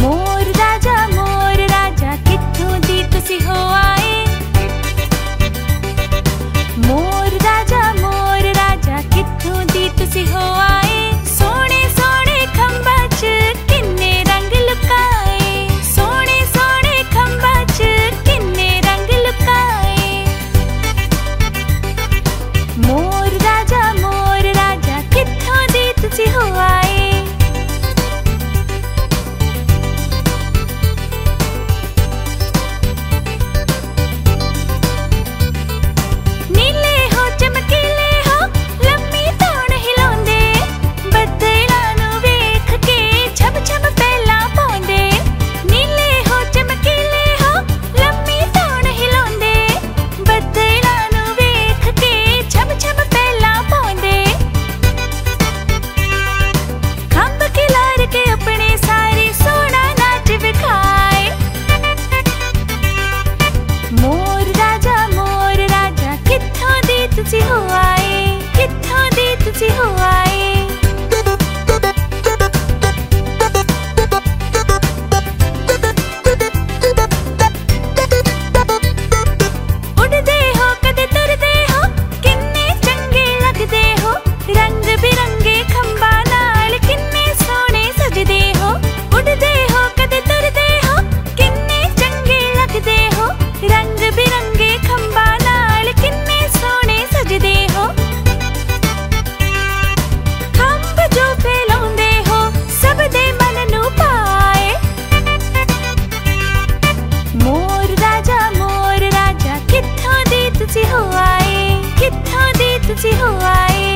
मोर राजा कित्थों दी तुसी हो आए। मोर राजा कित्थों दी तुसी हो आए। सोने सोने खंबा च किन्ने रंग लुकाए। सोने सोने खंबा च किन्ने रंग लुकाए। मोर राजा कित्थों दी तुसी हो आए।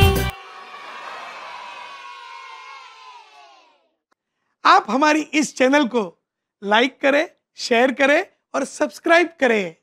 आप हमारी इस चैनल को लाइक करें, शेयर करें और सब्सक्राइब करें।